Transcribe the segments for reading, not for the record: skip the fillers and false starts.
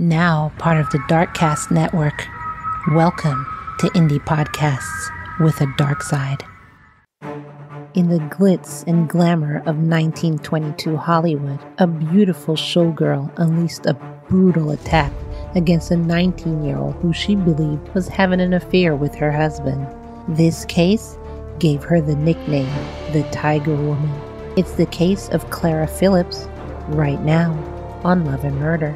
Now part of the Darkcast Network. Welcome to Indie Podcasts with a Dark Side. In the glitz and glamour of 1922 Hollywood, a beautiful showgirl unleashed a brutal attack against a 19-year-old who she believed was having an affair with her husband. This case gave her the nickname, the Tiger Woman. It's the case of Clara Phillips, right now on Love and Murder.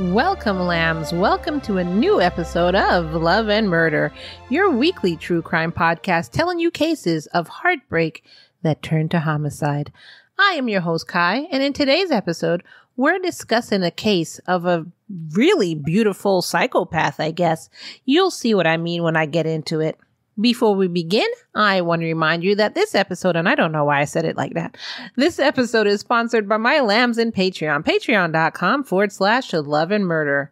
Welcome, lambs. Welcome to a new episode of Love and Murder, your weekly true crime podcast telling you cases of heartbreak that turn to homicide. I am your host, Kai, and in today's episode, we're discussing a case of a really beautiful psychopath, I guess. You'll see what I mean when I get into it. Before we begin, I want to remind you that this episode, and I don't know why I said it like that, this episode is sponsored by my lambs in Patreon, patreon.com/loveandmurder.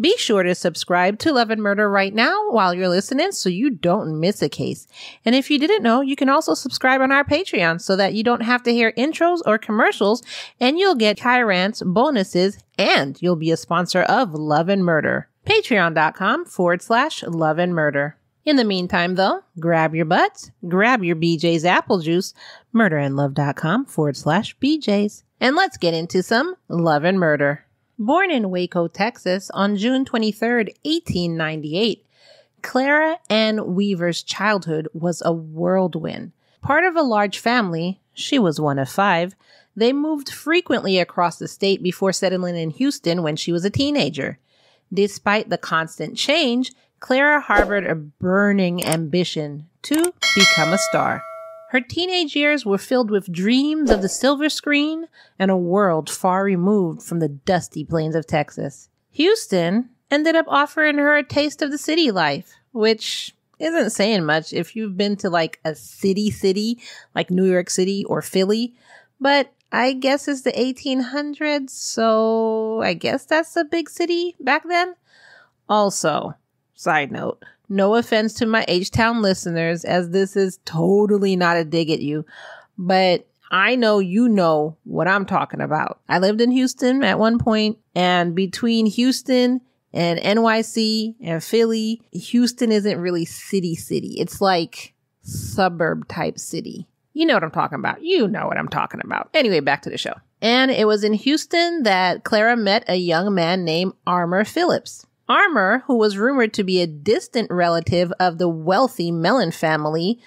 Be sure to subscribe to Love and Murder right now while you're listening so you don't miss a case. And if you didn't know, you can also subscribe on our Patreon so that you don't have to hear intros or commercials, and you'll get Kai Rants, bonuses, and you'll be a sponsor of Love and Murder. patreon.com/loveandmurder. In the meantime, though, grab your butts, grab your BJ's apple juice, murderandlove.com/BJ's, and let's get into some Love and Murder. Born in Waco, Texas, on June 23rd, 1898, Clara Ann Weaver's childhood was a whirlwind. Part of a large family, she was one of five, they moved frequently across the state before settling in Houston when she was a teenager. Despite the constant change, Clara harbored a burning ambition to become a star. Her teenage years were filled with dreams of the silver screen and a world far removed from the dusty plains of Texas. Houston ended up offering her a taste of the city life, which isn't saying much if you've been to like a city, like New York City or Philly, but I guess it's the 1800s, so I guess that's a big city back then. Also, side note, no offense to my H-Town listeners, as this is totally not a dig at you, but I know you know what I'm talking about. I lived in Houston at one point, and between Houston and NYC and Philly, Houston isn't really city. It's like suburb type city. You know what I'm talking about. You know what I'm talking about. Anyway, back to the show. And it was in Houston that Clara met a young man named Armour Phillips. Armour, who was rumored to be a distant relative of the wealthy Mellon family.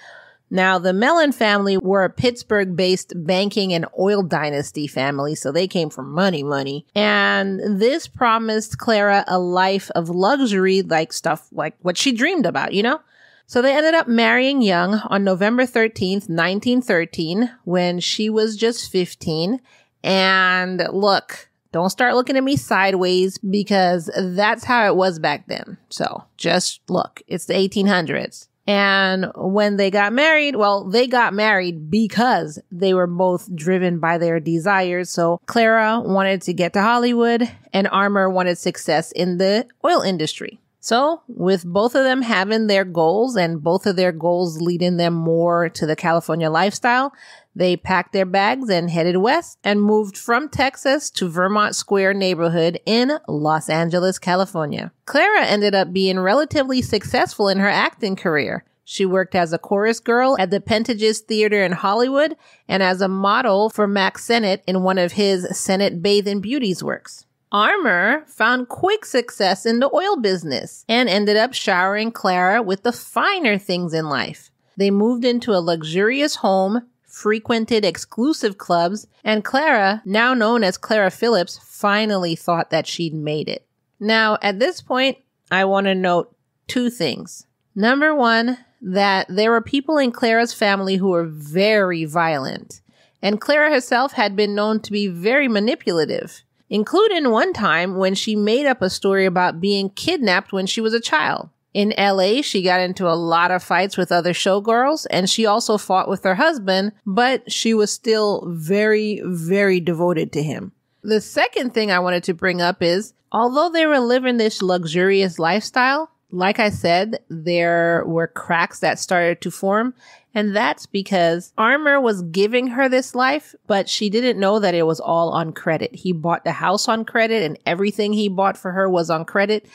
Now, the Mellon family were a Pittsburgh-based banking and oil dynasty family, so they came from money. And this promised Clara a life of luxury, like stuff like what she dreamed about, you know? So they ended up marrying young on November 13th, 1913, when she was just 15. And look, don't start looking at me sideways because that's how it was back then. So just look, it's the 1800s. And when they got married, well, they got married because they were both driven by their desires. So Clara wanted to get to Hollywood and Armour wanted success in the oil industry. So with both of them having their goals and both of their goals leading them more to the California lifestyle, they packed their bags and headed west and moved from Texas to Vermont Square neighborhood in Los Angeles, California. Clara ended up being relatively successful in her acting career. She worked as a chorus girl at the Pantages Theater in Hollywood and as a model for Mack Sennett in one of his Sennett Bathe and Beauties works. Armour found quick success in the oil business and ended up showering Clara with the finer things in life. They moved into a luxurious home, frequented exclusive clubs, and Clara, now known as Clara Phillips, finally thought that she'd made it. Now, at this point, I want to note two things. Number one, that there were people in Clara's family who were very violent, and Clara herself had been known to be very manipulative, including one time when she made up a story about being kidnapped when she was a child. In LA, she got into a lot of fights with other showgirls, and she also fought with her husband, but she was still very, very devoted to him. The second thing I wanted to bring up is, although they were living this luxurious lifestyle, like I said, there were cracks that started to form. And that's because Armour was giving her this life, but she didn't know that it was all on credit. He bought the house on credit and everything he bought for her was on credit.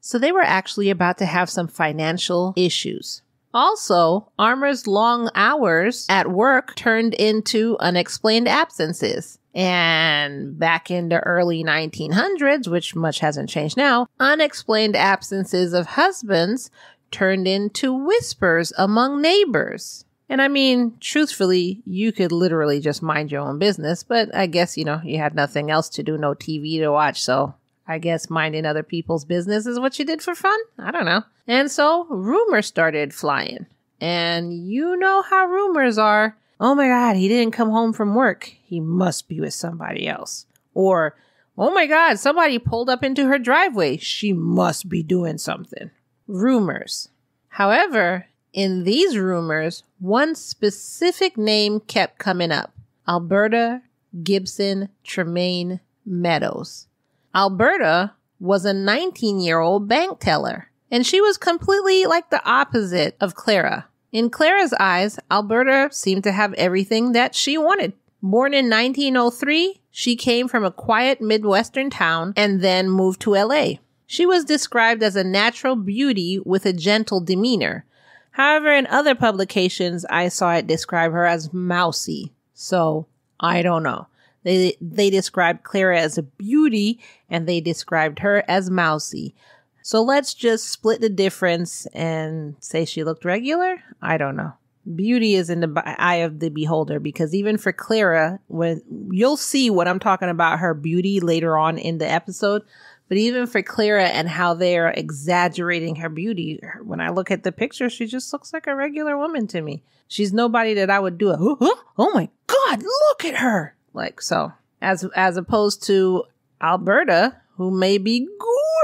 So they were actually about to have some financial issues. Also, Armour's long hours at work turned into unexplained absences. And back in the early 1900s, which much hasn't changed now, unexplained absences of husbands turned into whispers among neighbors. And I mean, truthfully, you could literally just mind your own business, but I guess, you know, you had nothing else to do, no TV to watch, so I guess minding other people's business is what you did for fun? I don't know. And so rumors started flying. And you know how rumors are. Oh my God, he didn't come home from work. He must be with somebody else. Or, oh my God, somebody pulled up into her driveway. She must be doing something. Rumors. However, in these rumors, one specific name kept coming up. Alberta Gibson Tremaine Meadows. Alberta was a 19-year-old bank teller, and she was completely like the opposite of Clara. In Clara's eyes, Alberta seemed to have everything that she wanted. Born in 1903, she came from a quiet Midwestern town and then moved to L.A. She was described as a natural beauty with a gentle demeanor. However, in other publications, I saw it describe her as mousy. So, I don't know. They described Clara as a beauty and they described her as mousy. So let's just split the difference and say she looked regular? I don't know. Beauty is in the eye of the beholder, because even for Clara, when you'll see what I'm talking about her beauty later on in the episode, but even for Clara and how they're exaggerating her beauty, when I look at the picture, she just looks like a regular woman to me. She's nobody that I would do a, oh my God, look at her. Like, so as opposed to Alberta, who may be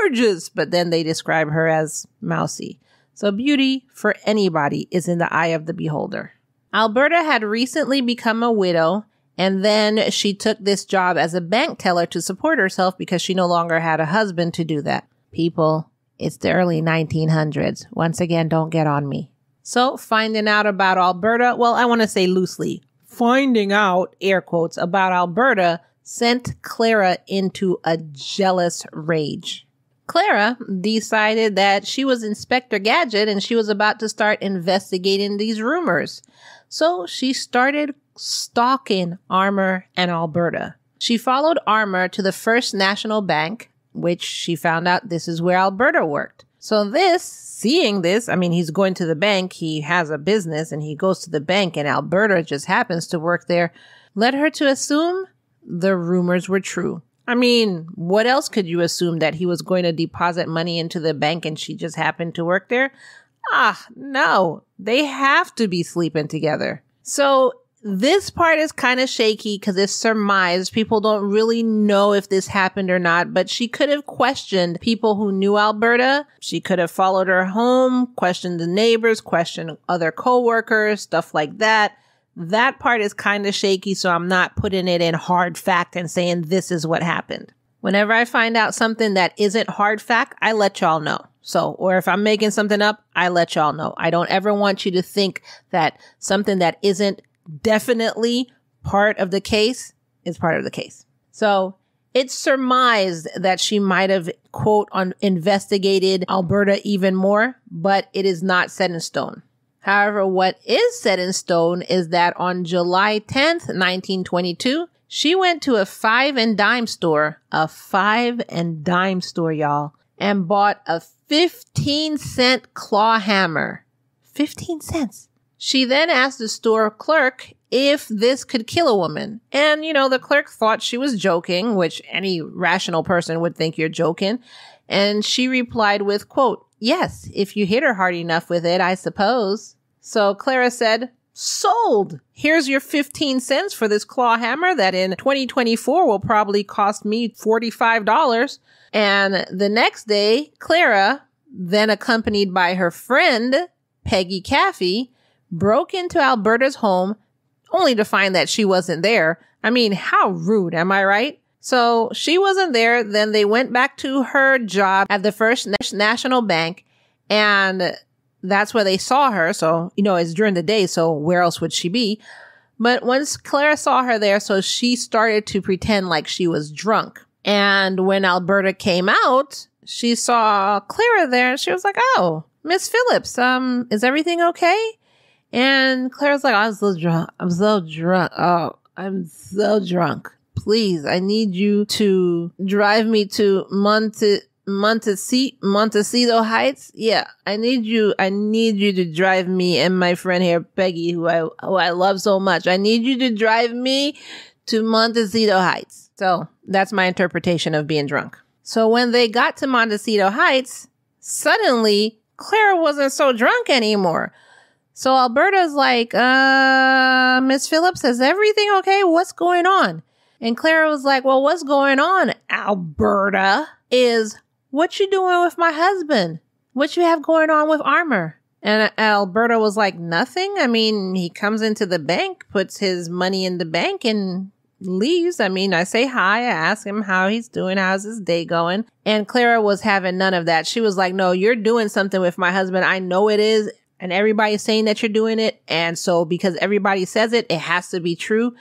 gorgeous, but then they describe her as mousy. So beauty for anybody is in the eye of the beholder. Alberta had recently become a widow, and then she took this job as a bank teller to support herself because she no longer had a husband to do that. People, it's the early 1900s. Once again, don't get on me. So finding out about Alberta, well, I want to say loosely, finding out, air quotes, about Alberta sent Clara into a jealous rage. Clara decided that she was Inspector Gadget and she was about to start investigating these rumors. So she started stalking Armour and Alberta. She followed Armour to the First National Bank, which she found out this is where Alberta worked. So seeing this, I mean, he's going to the bank, he has a business and he goes to the bank and Alberta just happens to work there, led her to assume the rumors were true. I mean, what else could you assume, that he was going to deposit money into the bank and she just happened to work there? Ah, no, they have to be sleeping together. So this part is kind of shaky because it's surmised. People don't really know if this happened or not, but she could have questioned people who knew Alberta. She could have followed her home, questioned the neighbors, questioned other coworkers, stuff like that. That part is kind of shaky, so I'm not putting it in hard fact and saying this is what happened. Whenever I find out something that isn't hard fact, I let y'all know. So, or if I'm making something up, I let y'all know. I don't ever want you to think that something that isn't definitely part of the case is part of the case. So it's surmised that she might have, quote, investigated Alberta even more, but it is not set in stone. However, what is set in stone is that on July 10th, 1922, she went to a five and dime store, y'all, and bought a 15-cent claw hammer. 15 cents. She then asked the store clerk if this could kill a woman. And, you know, the clerk thought she was joking, which any rational person would think you're joking. And she replied with, quote, "Yes, if you hit her hard enough with it, I suppose." So Clara said, "Sold! Here's your 15 cents for this claw hammer that in 2024 will probably cost me $45. And the next day, Clara, then accompanied by her friend, Peggy Caffey, broke into Alberta's home only to find that she wasn't there. I mean, how rude, am I right? So she wasn't there. Then they went back to her job at the First National Bank, and that's where they saw her. So, you know, it's during the day, so where else would she be? But once Clara saw her there, so she started to pretend like she was drunk. And when Alberta came out, she saw Clara there, and she was like, "Oh, Miss Phillips, is everything okay?" And Clara's like, I'm so drunk. Please, I need you to drive me to Montecito Heights. Yeah, I need you to drive me and my friend here, Peggy, who I love so much. I need you to drive me to Montecito Heights. So that's my interpretation of being drunk. So when they got to Montecito Heights, suddenly Clara wasn't so drunk anymore. So Alberta's like, Miss Phillips, is everything okay? What's going on? And Clara was like, well, what's going on, Alberta, is what you doing with my husband? What you have going on with Armour? And Alberta was like, nothing. I mean, he comes into the bank, puts his money in the bank, and leaves. I mean, I say hi, I ask him how he's doing, how's his day going? And Clara was having none of that. She was like, no, you're doing something with my husband. I know it is. And everybody's saying that you're doing it. And so because everybody says it, it has to be true.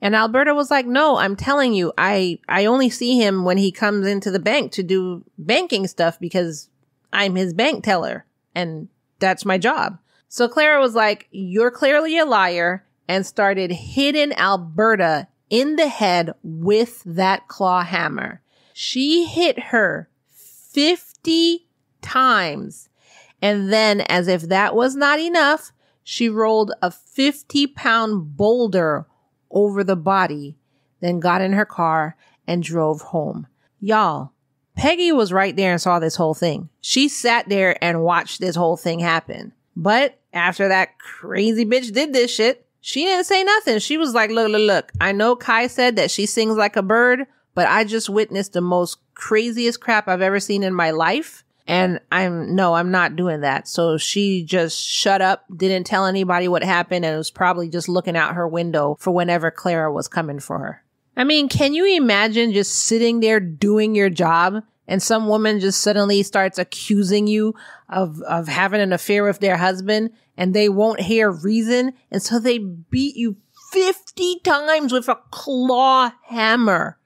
And Alberta was like, no, I'm telling you, I only see him when he comes into the bank to do banking stuff because I'm his bank teller and that's my job. So Clara was like, you're clearly a liar, and started hitting Alberta in the head with that claw hammer. She hit her 50 times. And then, as if that was not enough, she rolled a 50-pound boulder over the body, then got in her car and drove home. Y'all, Peggy was right there and saw this whole thing. She sat there and watched this whole thing happen. But after that crazy bitch did this shit, she didn't say nothing. She was like, look, I know Kai said that she sings like a bird, but I just witnessed the most craziest crap I've ever seen in my life. And I'm not doing that. So she just shut up, didn't tell anybody what happened, and was probably just looking out her window for whenever Clara was coming for her. I mean, can you imagine just sitting there doing your job and some woman just suddenly starts accusing you of having an affair with their husband, and they won't hear reason, and so they beat you 50 times with a claw hammer.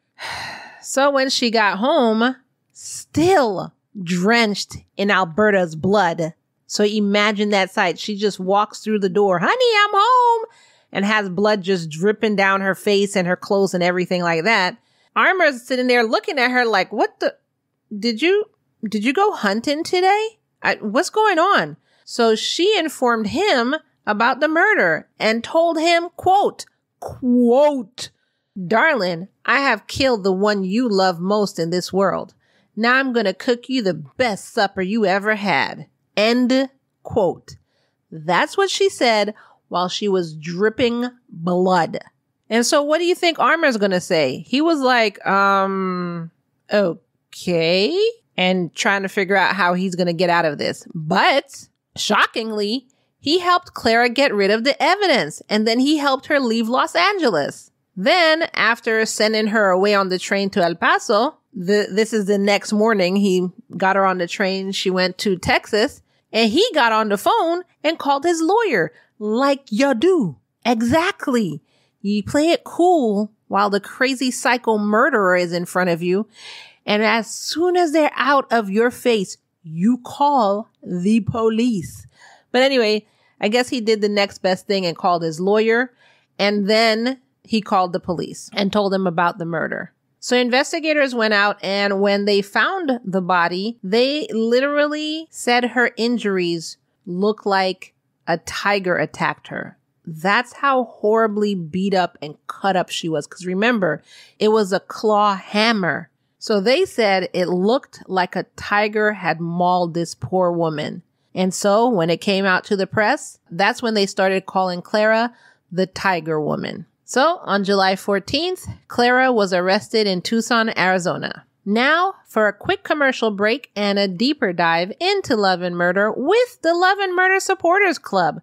So when she got home, still drenched in Alberta's blood. So imagine that sight. She just walks through the door, honey, I'm home, and has blood just dripping down her face and her clothes and everything like that. Armour's sitting there looking at her like, what the? Did you go hunting today? What's going on? So she informed him about the murder and told him, quote, darling, I have killed the one you love most in this world. Now I'm going to cook you the best supper you ever had. End quote. That's what she said while she was dripping blood. And so what do you think Armour's going to say? He was like, okay, and trying to figure out how he's going to get out of this. But shockingly, he helped Clara get rid of the evidence, and then he helped her leave Los Angeles. Then after sending her away on the train to El Paso, this is the next morning, he got her on the train. She went to Texas, and he got on the phone and called his lawyer like you do. Exactly. You play it cool while the crazy psycho murderer is in front of you. And as soon as they're out of your face, you call the police. But anyway, I guess he did the next best thing and called his lawyer. And then he called the police and told them about the murder. So investigators went out, and when they found the body, they literally said her injuries look like a tiger attacked her. That's how horribly beat up and cut up she was. Because remember, it was a claw hammer. So they said it looked like a tiger had mauled this poor woman. And so when it came out to the press, that's when they started calling Clara the Tiger Woman. So on July 14th, Clara was arrested in Tucson, Arizona. Now for a quick commercial break and a deeper dive into Love and Murder with the Love and Murder Supporters Club.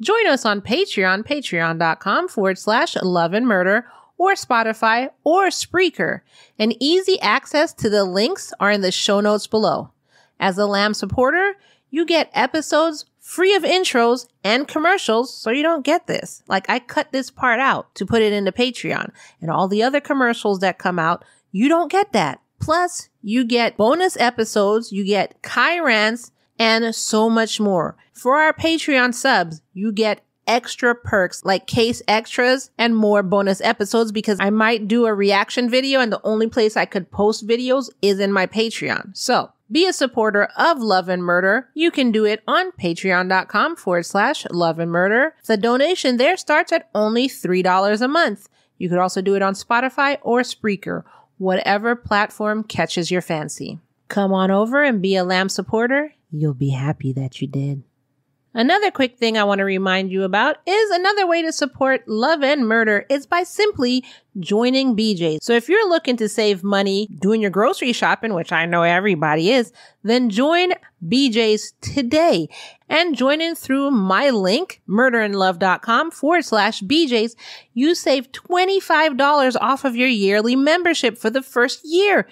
Join us on Patreon, patreon.com/Love and Murder, or Spotify, or Spreaker, and easy access to the links are in the show notes below. As a Lamb supporter, you get episodes free of intros and commercials, so you don't get this. Like, I cut this part out to put it into Patreon, and all the other commercials that come out, you don't get that. Plus, you get bonus episodes, you get Kai rants, and so much more. For our Patreon subs, you get extra perks like case extras and more bonus episodes, because I might do a reaction video, and the only place I could post videos is in my Patreon. So be a supporter of Love and Murder. You can do it on patreon.com/loveandmurder. The donation there starts at only $3 a month. You could also do it on Spotify or Spreaker, whatever platform catches your fancy. Come on over and be a Lamb supporter. You'll be happy that you did. Another quick thing I want to remind you about is another way to support Love and Murder is by simply joining BJ's. So if you're looking to save money doing your grocery shopping, which I know everybody is, then join BJ's today and join in through my link, murderandlove.com/BJ's. You save $25 off of your yearly membership for the first year.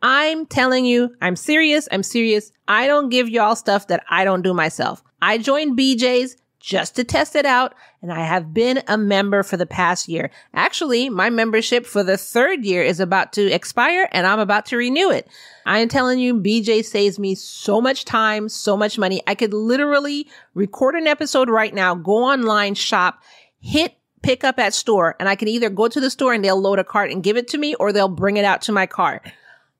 I'm telling you, I'm serious. I'm serious. I don't give y'all stuff that I don't do myself. I joined BJ's just to test it out, and I have been a member for the past year. Actually, my membership for the third year is about to expire, and I'm about to renew it. I am telling you, BJ saves me so much time, so much money. I could literally record an episode right now, go online, shop, hit pick up at store, and I can either go to the store and they'll load a cart and give it to me, or they'll bring it out to my car.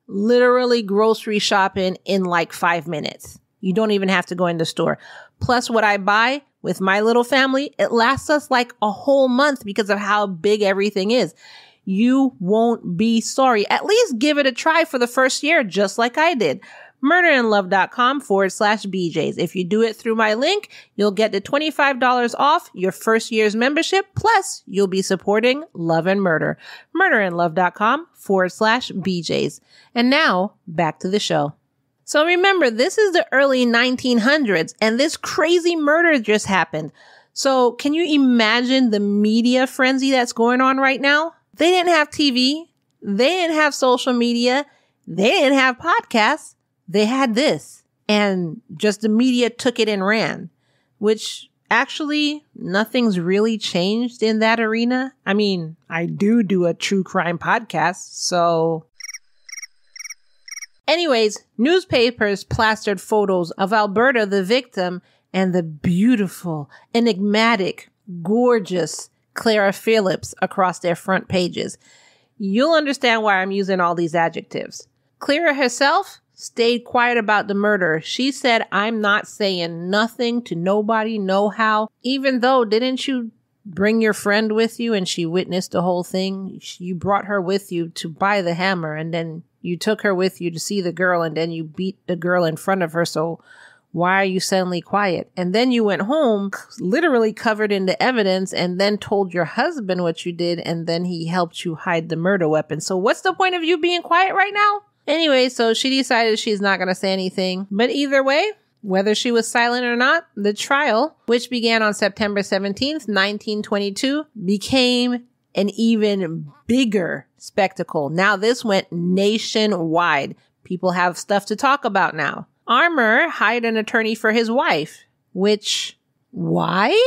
Literally grocery shopping in like 5 minutes. You don't even have to go in the store. Plus, what I buy with my little family, it lasts us like a whole month because of how big everything is. You won't be sorry. At least give it a try for the first year, just like I did. murderandlove.com/BJ's. If you do it through my link, you'll get the $25 off your first year's membership. Plus, you'll be supporting Love and Murder. murderandlove.com/BJ's. And now back to the show. So remember, this is the early 1900s, and this crazy murder just happened. So can you imagine the media frenzy that's going on right now? They didn't have TV. They didn't have social media. They didn't have podcasts. They had this, and just the media took it and ran, which actually nothing's really changed in that arena. I mean, I do a true crime podcast, so... Anyways, newspapers plastered photos of Alberta, the victim, and the beautiful, enigmatic, gorgeous Clara Phillips across their front pages. You'll understand why I'm using all these adjectives. Clara herself stayed quiet about the murder. She said, "I'm not saying nothing to nobody, no how." Even though, didn't you bring your friend with you and she witnessed the whole thing? You brought her with you to buy the hammer, and then you took her with you to see the girl, and then you beat the girl in front of her. So why are you suddenly quiet? And then you went home, literally covered in the evidence, and then told your husband what you did, and then he helped you hide the murder weapon. So what's the point of you being quiet right now? Anyway, so she decided she's not going to say anything. But either way, whether she was silent or not, the trial, which began on September 17th, 1922, became an even bigger spectacle. Now this went nationwide. People have stuff to talk about now. Armour hired an attorney for his wife, which, why?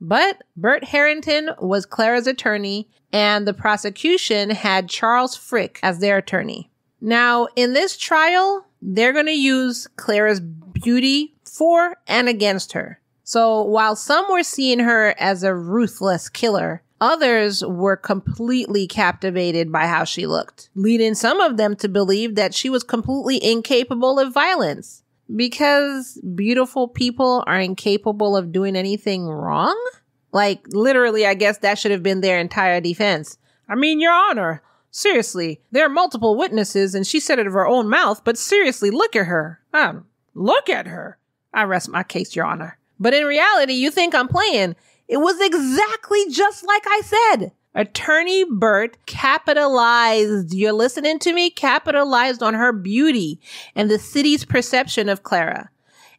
But Bert Harrington was Clara's attorney, and the prosecution had Charles Frick as their attorney. Now in this trial, they're going to use Clara's beauty for and against her. So while some were seeing her as a ruthless killer, others were completely captivated by how she looked, leading some of them to believe that she was completely incapable of violence. Because beautiful people are incapable of doing anything wrong? Like, literally, I guess that should have been their entire defense. I mean, Your Honor, seriously, there are multiple witnesses, and she said it of her own mouth, but seriously, look at her. Look at her. I rest my case, Your Honor. But in reality, you think I'm playing. It was exactly just like I said. Attorney Bert capitalized, you're listening to me, capitalized on her beauty and the city's perception of Clara.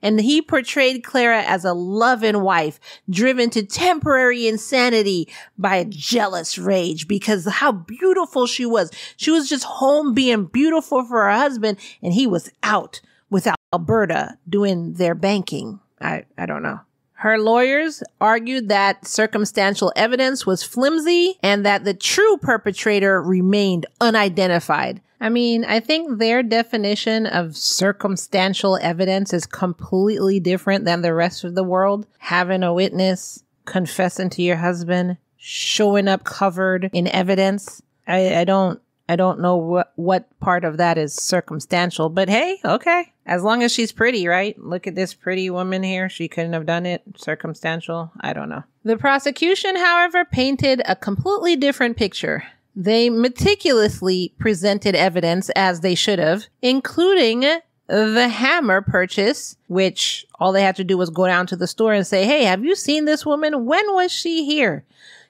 and he portrayed Clara as a loving wife driven to temporary insanity by a jealous rage because how beautiful she was. She was just home being beautiful for her husband, and he was out with Alberta doing their banking. I don't know. Her lawyers argued that circumstantial evidence was flimsy and that the true perpetrator remained unidentified. I mean, I think their definition of circumstantial evidence is completely different than the rest of the world. Having a witness, confessing to your husband, showing up covered in evidence. I don't know what part of that is circumstantial, but hey, okay. As long as she's pretty, right? Look at this pretty woman here. She couldn't have done it. Circumstantial. I don't know. The prosecution, however, painted a completely different picture. They meticulously presented evidence as they should have, including the hammer purchase, which all they had to do was go down to the store and say, hey, have you seen this woman? When was she here?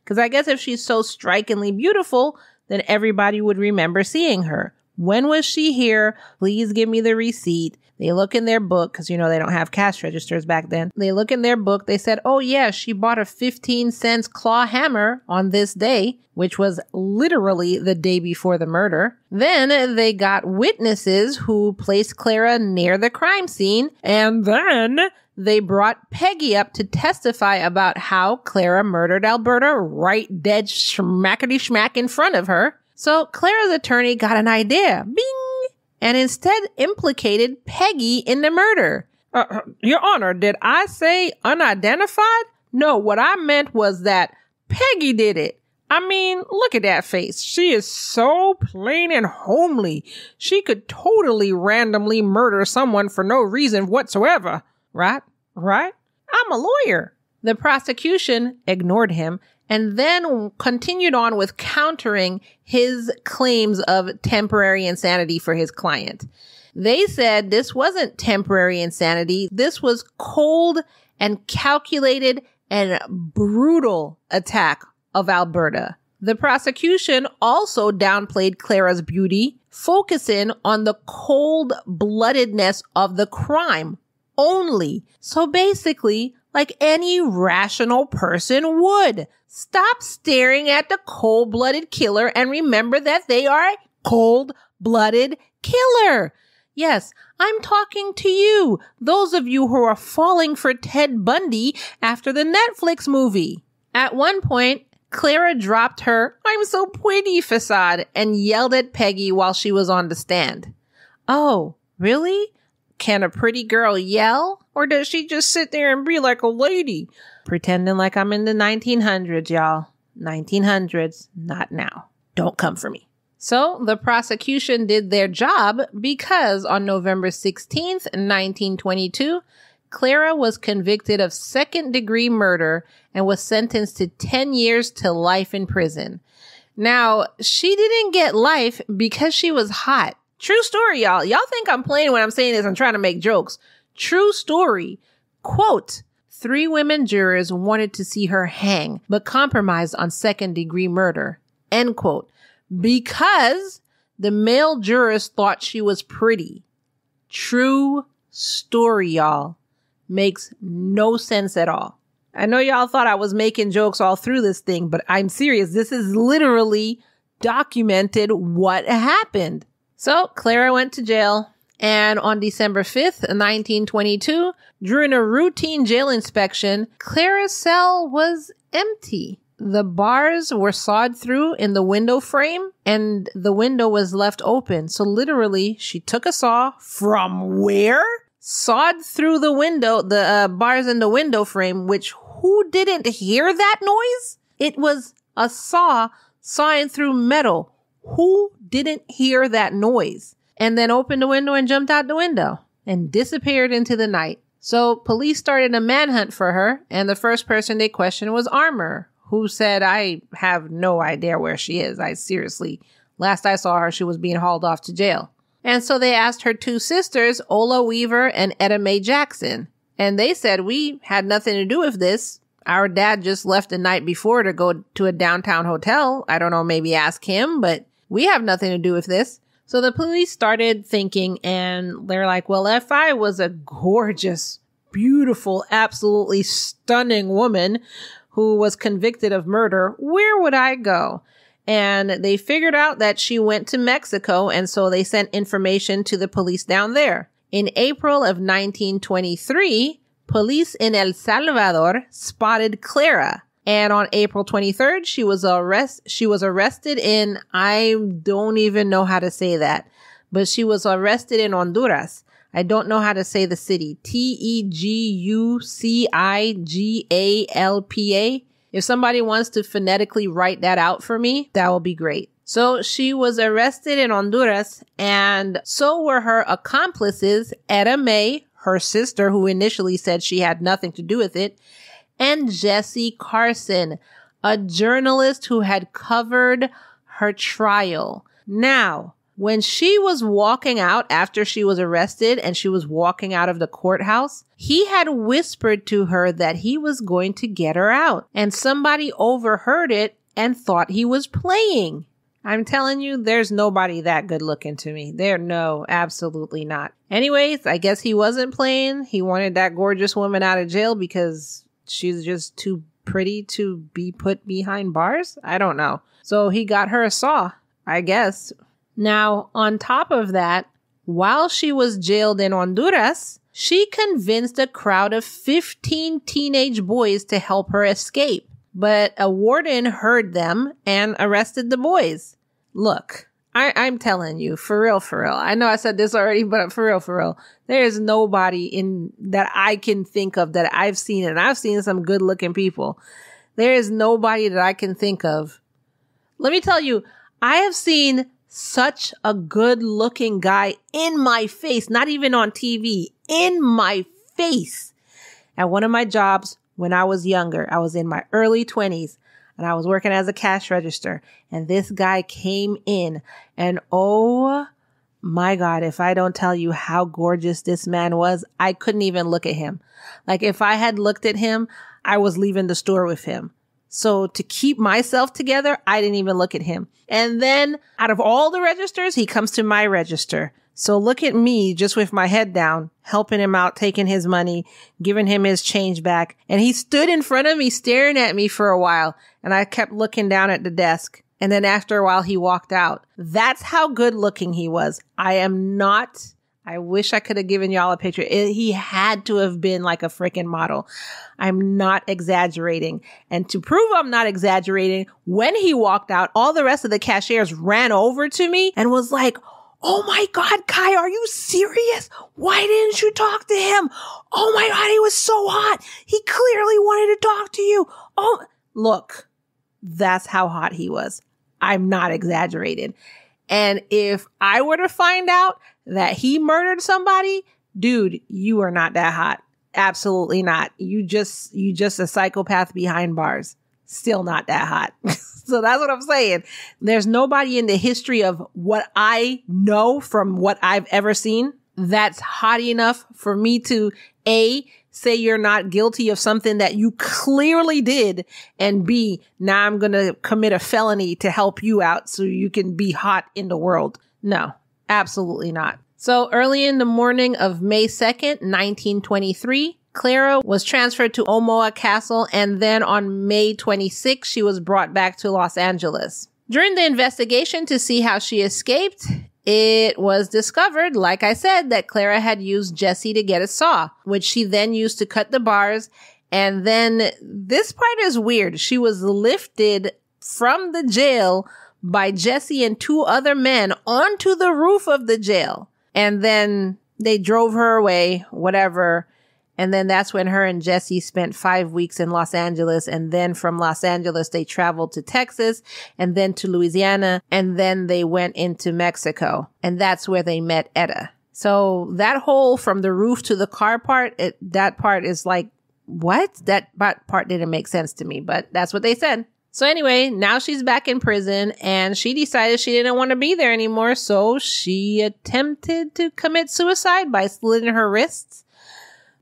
Because I guess if she's so strikingly beautiful, then everybody would remember seeing her. When was she here? Please give me the receipt. They look in their book because, you know, they don't have cash registers back then. They look in their book. They said, oh, yeah, she bought a 15-cent claw hammer on this day, which was literally the day before the murder. Then they got witnesses who placed Clara near the crime scene. And then they brought Peggy up to testify about how Clara murdered Alberta right dead schmackety-schmack in front of her. So Clara's attorney got an idea. Bing! And instead implicated Peggy in the murder. Your Honor, did I say unidentified? No, what I meant was that Peggy did it. I mean, look at that face. She is so plain and homely. She could totally randomly murder someone for no reason whatsoever. Right? I'm a lawyer. The prosecution ignored him and then continued on with countering his claims of temporary insanity for his client. They said this wasn't temporary insanity. This was cold and calculated and brutal attack of Alberta. The prosecution also downplayed Clara's beauty, focusing on the cold-bloodedness of the crime only. So basically, like any rational person would. Stop staring at the cold-blooded killer and remember that they are a cold-blooded killer. Yes, I'm talking to you, those of you who are falling for Ted Bundy after the Netflix movie. At one point, Clara dropped her "I'm so pretty" facade and yelled at Peggy while she was on the stand. Oh, really? Can a pretty girl yell? Or does she just sit there and be like a lady? Pretending like I'm in the 1900s, y'all. 1900s, not now. Don't come for me. So the prosecution did their job because on November 16th, 1922, Clara was convicted of second-degree murder and was sentenced to 10 years to life in prison. Now, she didn't get life because she was hot. True story, y'all. Y'all think I'm playing when I'm saying this. I'm trying to make jokes. True story. Quote, 3 women jurors wanted to see her hang, but compromised on second-degree murder. End quote. Because the male jurors thought she was pretty. True story, y'all. Makes no sense at all. I know y'all thought I was making jokes all through this thing, but I'm serious. This is literally documented what happened. So Clara went to jail, and on December 5th, 1922, during a routine jail inspection, Clara's cell was empty. The bars were sawed through in the window frame, and the window was left open. So literally, she took a saw from where? Sawed through the window, the bars in the window frame, which who didn't hear that noise? It was a saw sawing through metal. Who didn't hear that noise? And then opened the window and jumped out the window and disappeared into the night. So police started a manhunt for her, and the first person they questioned was Armour, who said, I have no idea where she is. Last I saw her, she was being hauled off to jail. And so they asked her 2 sisters, Ola Weaver and Etta Mae Jackson. And they said, we had nothing to do with this. Our dad just left the night before to go to a downtown hotel. I don't know, maybe ask him, but we have nothing to do with this. So the police started thinking, and they're like, well, if I was a gorgeous, beautiful, absolutely stunning woman who was convicted of murder, where would I go? And they figured out that she went to Mexico, and so they sent information to the police down there. In April of 1923, police in El Salvador spotted Clara. And on April 23rd, she was arrested in, I don't even know how to say that, but she was arrested in Honduras. I don't know how to say the city. Tegucigalpa. If somebody wants to phonetically write that out for me, that will be great. So she was arrested in Honduras, and so were her accomplices, Etta Mae, her sister, who initially said she had nothing to do with it, and Jesse Carson, a journalist who had covered her trial. Now, when she was walking out after she was arrested and she was walking out of the courthouse, he had whispered to her that he was going to get her out. And somebody overheard it and thought he was playing. I'm telling you, there's nobody that good looking to me. No, absolutely not. Anyways, I guess he wasn't playing. He wanted that gorgeous woman out of jail because she's just too pretty to be put behind bars? I don't know. So he got her a saw, I guess. Now, on top of that, while she was jailed in Honduras, she convinced a crowd of 15 teenage boys to help her escape. But a warden heard them and arrested the boys. Look, I'm telling you, for real. I know I said this already, but for real. There is nobody in that I can think of that I've seen, and I've seen some good looking people. There is nobody that I can think of. Let me tell you, I have seen such a good looking guy in my face, not even on TV, in my face. At one of my jobs when I was younger, I was in my early 20s. And I was working as a cash register, and this guy came in, and oh my God, if I don't tell you how gorgeous this man was, I couldn't even look at him. Like if I had looked at him, I was leaving the store with him. So to keep myself together, I didn't even look at him. And then out of all the registers, he comes to my register. So look at me just with my head down, helping him out, taking his money, giving him his change back. And he stood in front of me staring at me for a while. And I kept looking down at the desk. And then after a while, he walked out. That's how good looking he was. I wish I could have given y'all a picture. He had to have been like a freaking model. I'm not exaggerating. And to prove I'm not exaggerating, when he walked out, all the rest of the cashiers ran over to me and was like, "Oh my God, Kai, are you serious? Why didn't you talk to him? Oh my God, he was so hot. He clearly wanted to talk to you." Oh, look, that's how hot he was. I'm not exaggerating. And if I were to find out that he murdered somebody, dude, you are not that hot. Absolutely not. You just a psychopath behind bars. Still not that hot. So that's what I'm saying. There's nobody in the history of what I know from what I've ever seen that's hot enough for me to A, say you're not guilty of something that you clearly did, and B, now I'm going to commit a felony to help you out so you can be hot in the world. No, absolutely not. So early in the morning of May 2nd, 1923, Clara was transferred to Omoa Castle, and then on May 26, she was brought back to Los Angeles. During the investigation to see how she escaped, it was discovered, like I said, that Clara had used Jesse to get a saw, which she then used to cut the bars. And then this part is weird. She was lifted from the jail by Jesse and two other men onto the roof of the jail. And then they drove her away, whatever. And then that's when her and Jesse spent 5 weeks in Los Angeles. And then from Los Angeles, they traveled to Texas and then to Louisiana. And then they went into Mexico. And that's where they met Etta. So that whole from the roof to the car part, that part is like, what? That part didn't make sense to me, but that's what they said. So anyway, now she's back in prison, and she decided she didn't want to be there anymore. So she attempted to commit suicide by slitting her wrists.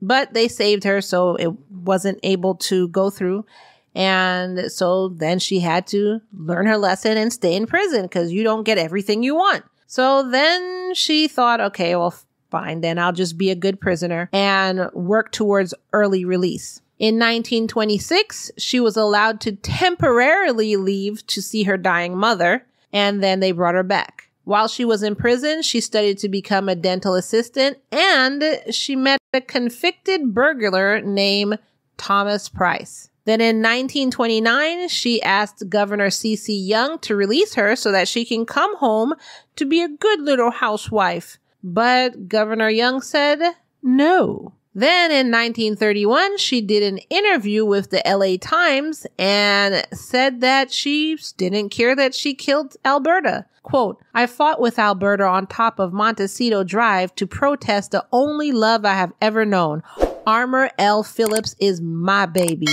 But they saved her, so it wasn't able to go through. And so then she had to learn her lesson and stay in prison because you don't get everything you want. So then she thought, okay, well, fine, then I'll just be a good prisoner and work towards early release. In 1926, she was allowed to temporarily leave to see her dying mother, and then they brought her back. While she was in prison, she studied to become a dental assistant, and she met a convicted burglar named Thomas Price. Then in 1929, she asked Governor C.C. Young to release her so that she can come home to be a good little housewife. But Governor Young said no. Then in 1931, she did an interview with the LA Times and said that she didn't care that she killed Alberta. Quote, "I fought with Alberta on top of Montecito Drive to protest the only love I have ever known. Armour Phillips is my baby.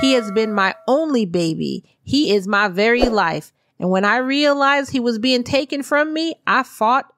He has been my only baby. He is my very life. And when I realized he was being taken from me, I fought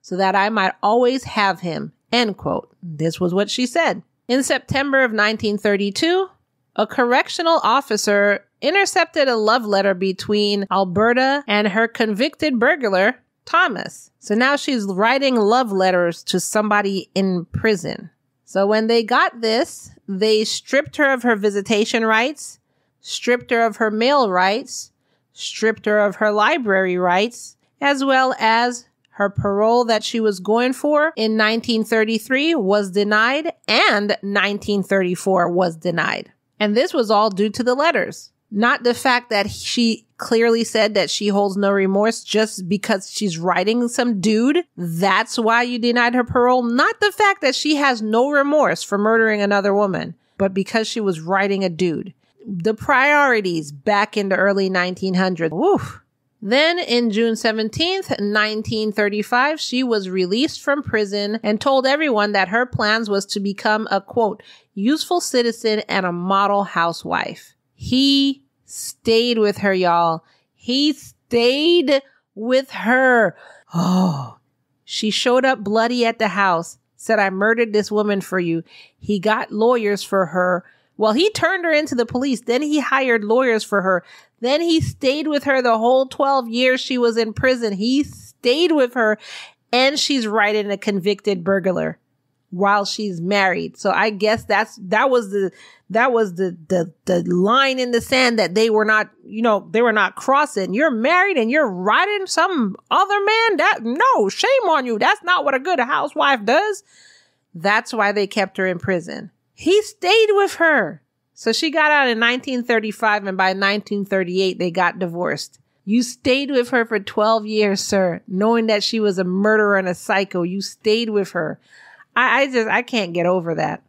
so that I might always have him." End quote. This was what she said. In September of 1932, a correctional officer intercepted a love letter between Alberta and her convicted burglar, Thomas. So now she's writing love letters to somebody in prison. So when they got this, they stripped her of her visitation rights, stripped her of her mail rights, stripped her of her library rights, as well as her parole that she was going for in 1933 was denied, and 1934 was denied. And this was all due to the letters, not the fact that she clearly said that she holds no remorse just because she's writing some dude. That's why you denied her parole. Not the fact that she has no remorse for murdering another woman, but because she was writing a dude. The priorities back in the early 1900s. Woof. Then in June 17th, 1935, she was released from prison and told everyone that her plans was to become a, quote, useful citizen and a model housewife. He stayed with her, y'all. He stayed with her. Oh, she showed up bloody at the house, said, "I murdered this woman for you." He got lawyers for her. Well, he turned her into the police. Then he hired lawyers for her. Then he stayed with her the whole 12 years she was in prison. He stayed with her, and she's writing a convicted burglar while she's married. So I guess that was the line in the sand that they were not, you know, they were not crossing. You're married and you're riding some other man. That, no, shame on you. That's not what a good housewife does. That's why they kept her in prison. He stayed with her. So she got out in 1935, and by 1938, they got divorced. You stayed with her for 12 years, sir, knowing that she was a murderer and a psycho. You stayed with her. I can't get over that.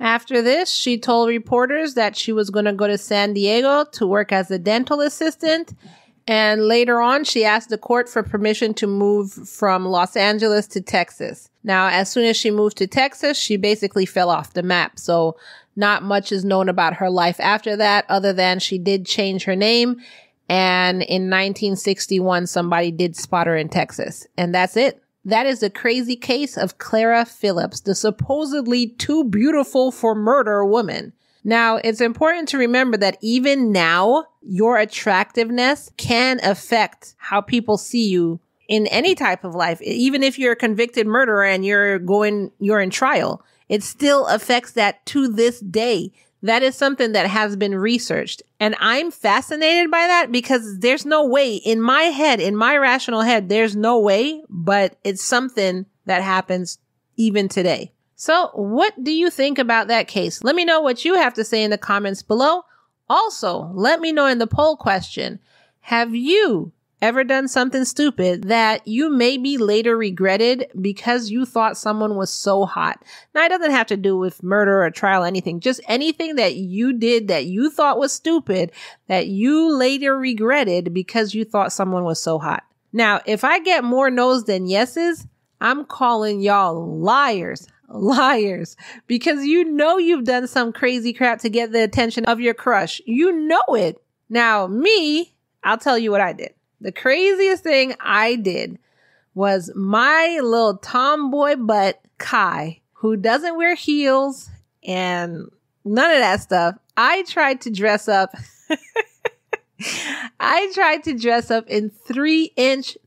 After this, she told reporters that she was going to go to San Diego to work as a dental assistant. And later on, she asked the court for permission to move from Los Angeles to Texas. Now, as soon as she moved to Texas, she basically fell off the map. So not much is known about her life after that, other than she did change her name. And in 1961, somebody did spot her in Texas. And that's it. That is the crazy case of Clara Phillips, the supposedly too beautiful for murder woman. Now, it's important to remember that even now, your attractiveness can affect how people see you in any type of life. Even if you're a convicted murderer and you're in trial, it still affects that to this day. That is something that has been researched. And I'm fascinated by that because there's no way in my head, in my rational head, there's no way, but it's something that happens even today. So what do you think about that case? Let me know what you have to say in the comments below. Also, let me know in the poll question, have you ever done something stupid that you maybe later regretted because you thought someone was so hot? Now, it doesn't have to do with murder or trial or anything, just anything that you did that you thought was stupid that you later regretted because you thought someone was so hot. Now, if I get more no's than yeses, I'm calling y'all liars. Liars, because you know you've done some crazy crap to get the attention of your crush. You know it. Now, me, I'll tell you what I did. The craziest thing I did was my little tomboy butt, Kai, who doesn't wear heels and none of that stuff. I tried to dress up. I tried to dress up in 3-inch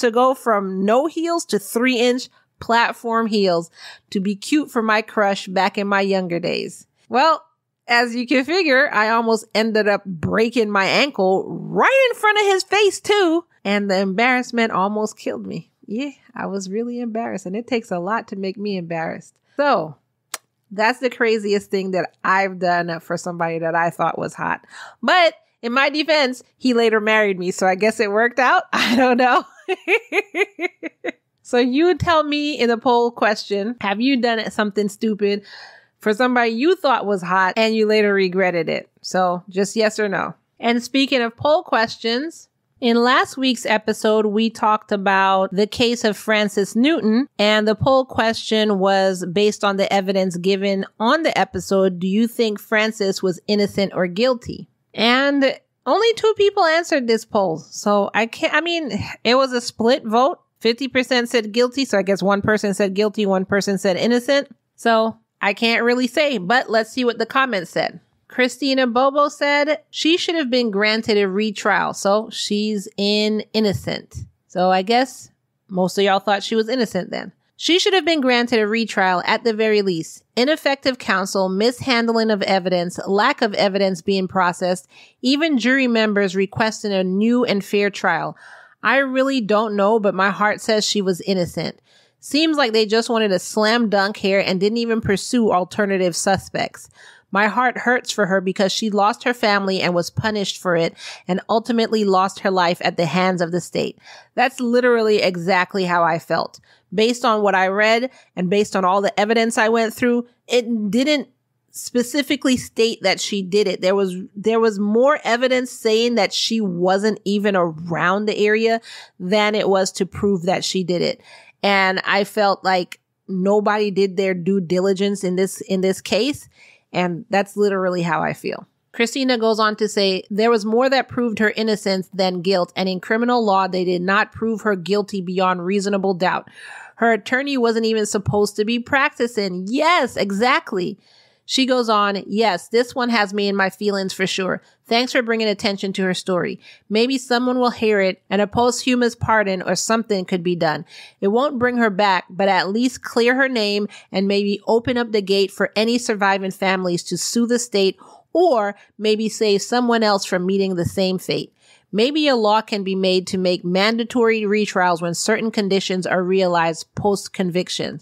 to go from no heels to 3-inch platform heels to be cute for my crush back in my younger days. Well, as you can figure, I almost ended up breaking my ankle right in front of his face too. And the embarrassment almost killed me. Yeah, I was really embarrassed, and it takes a lot to make me embarrassed. So that's the craziest thing that I've done for somebody that I thought was hot. But in my defense, he later married me, so I guess it worked out. I don't know. So you tell me in the poll question, have you done something stupid for somebody you thought was hot and you later regretted it? So just yes or no. And speaking of poll questions, in last week's episode, we talked about the case of Francis Newton, and the poll question was based on the evidence given on the episode. Do you think Francis was innocent or guilty? And only 2 people answered this poll. So it was a split vote. 50% said guilty. So I guess one person said guilty, one person said innocent. So I can't really say, but let's see what the comments said. Christina Bobo said she should have been granted a retrial. So she's innocent. So I guess most of y'all thought she was innocent then. She should have been granted a retrial at the very least. Ineffective counsel, mishandling of evidence, lack of evidence being processed, even jury members requesting a new and fair trial. I really don't know, but my heart says she was innocent. Seems like they just wanted a slam dunk here and didn't even pursue alternative suspects. My heart hurts for her because she lost her family and was punished for it and ultimately lost her life at the hands of the state. That's literally exactly how I felt. Based on what I read and based on all the evidence I went through, it didn't specifically state that she did it. There was more evidence saying that she wasn't even around the area than it was to prove that she did it. And I felt like nobody did their due diligence in this case. And that's literally how I feel. Christina goes on to say, there was more that proved her innocence than guilt. And in criminal law, they did not prove her guilty beyond reasonable doubt. Her attorney wasn't even supposed to be practicing. Yes, exactly. She goes on, yes, this one has me in my feelings for sure. Thanks for bringing attention to her story. Maybe someone will hear it and a posthumous pardon or something could be done. It won't bring her back, but at least clear her name and maybe open up the gate for any surviving families to sue the state or maybe save someone else from meeting the same fate. Maybe a law can be made to make mandatory retrials when certain conditions are realized post-conviction.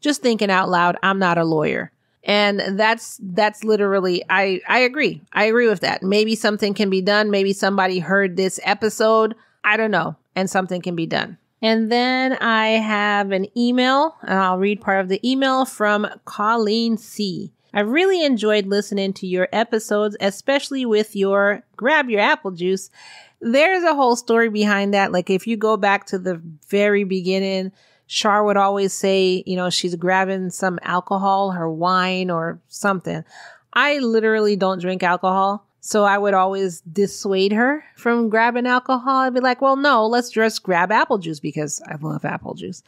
Just thinking out loud, I'm not a lawyer. And that's literally, I agree. I agree with that. Maybe something can be done. Maybe somebody heard this episode. I don't know. And something can be done. And then I have an email, and I'll read part of the email from Colleen C. I really enjoyed listening to your episodes, especially with your grab your apple juice. There's a whole story behind that. Like if you go back to the very beginning, Char would always say, you know, she's grabbing some alcohol, her wine or something. I literally don't drink alcohol. So I would always dissuade her from grabbing alcohol. I'd be like, well, no, let's just grab apple juice because I love apple juice.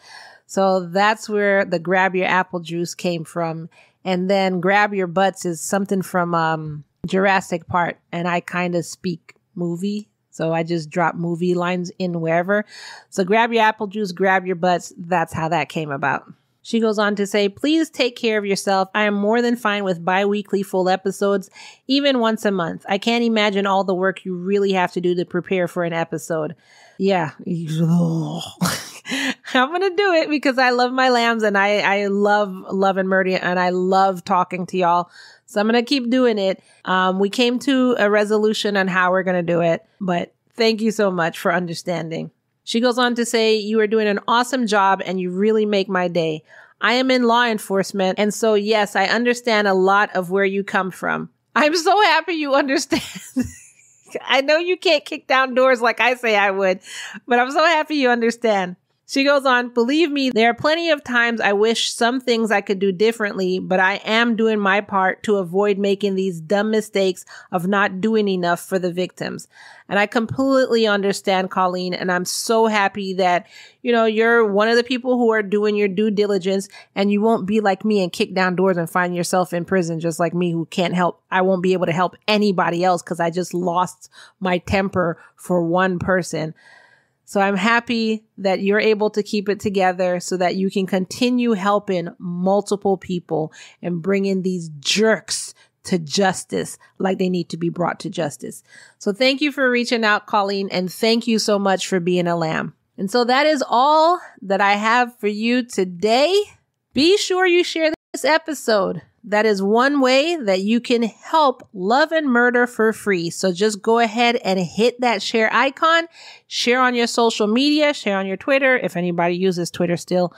So that's where the grab your apple juice came from. And then grab your butts is something from Jurassic Park. And I kind of speak movie. So I just drop movie lines in wherever. So grab your apple juice, grab your butts. That's how that came about. She goes on to say, please take care of yourself. I am more than fine with bi-weekly full episodes, even once a month. I can't imagine all the work you really have to do to prepare for an episode. Yeah. I'm going to do it because I love my lambs and I love Love and Murder and I love talking to y'all. So I'm going to keep doing it. We came to a resolution on how we're going to do it, but thank you so much for understanding. She goes on to say, you are doing an awesome job and you really make my day. I am in law enforcement. And so, yes, I understand a lot of where you come from. I'm so happy you understand. I know you can't kick down doors like I say I would, but I'm so happy you understand. She goes on, believe me, there are plenty of times I wish some things I could do differently, but I am doing my part to avoid making these dumb mistakes of not doing enough for the victims. And I completely understand, Colleen, and I'm so happy that, you know, you're one of the people who are doing your due diligence and you won't be like me and kick down doors and find yourself in prison just like me who can't help. I won't be able to help anybody else because I just lost my temper for one person. So I'm happy that you're able to keep it together so that you can continue helping multiple people and bringing these jerks to justice like they need to be brought to justice. So thank you for reaching out, Colleen, and thank you so much for being a lamb. And so that is all that I have for you today. Be sure you share this episode. That is one way that you can help Love and Murder for free. So just go ahead and hit that share icon, share on your social media, share on your Twitter, if anybody uses Twitter still,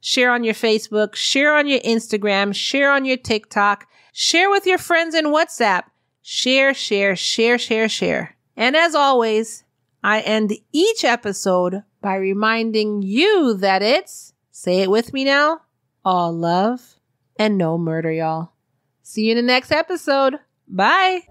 share on your Facebook, share on your Instagram, share on your TikTok, share with your friends in WhatsApp, share, share, share, share, share. And as always, I end each episode by reminding you that it's, say it with me now, all love and no murder, y'all. See you in the next episode. Bye.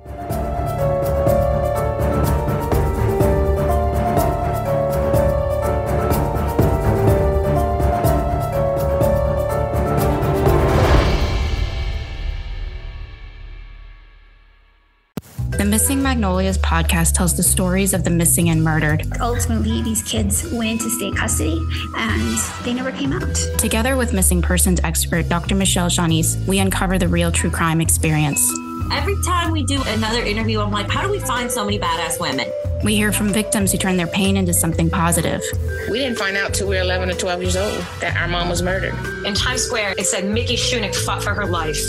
The Missing Magnolias podcast tells the stories of the missing and murdered. Ultimately, these kids went into state custody and they never came out. Together with missing persons expert, Dr. Michelle Shanice, we uncover the real true crime experience. Every time we do another interview, I'm like, how do we find so many badass women? We hear from victims who turn their pain into something positive. We didn't find out till we were 11 or 12 years old that our mom was murdered. In Times Square, it said Mickey Schunick fought for her life.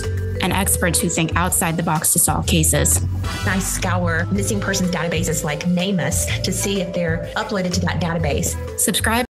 And experts who think outside the box to solve cases. I scour missing persons databases like NamUs to see if they're uploaded to that database. Subscribe.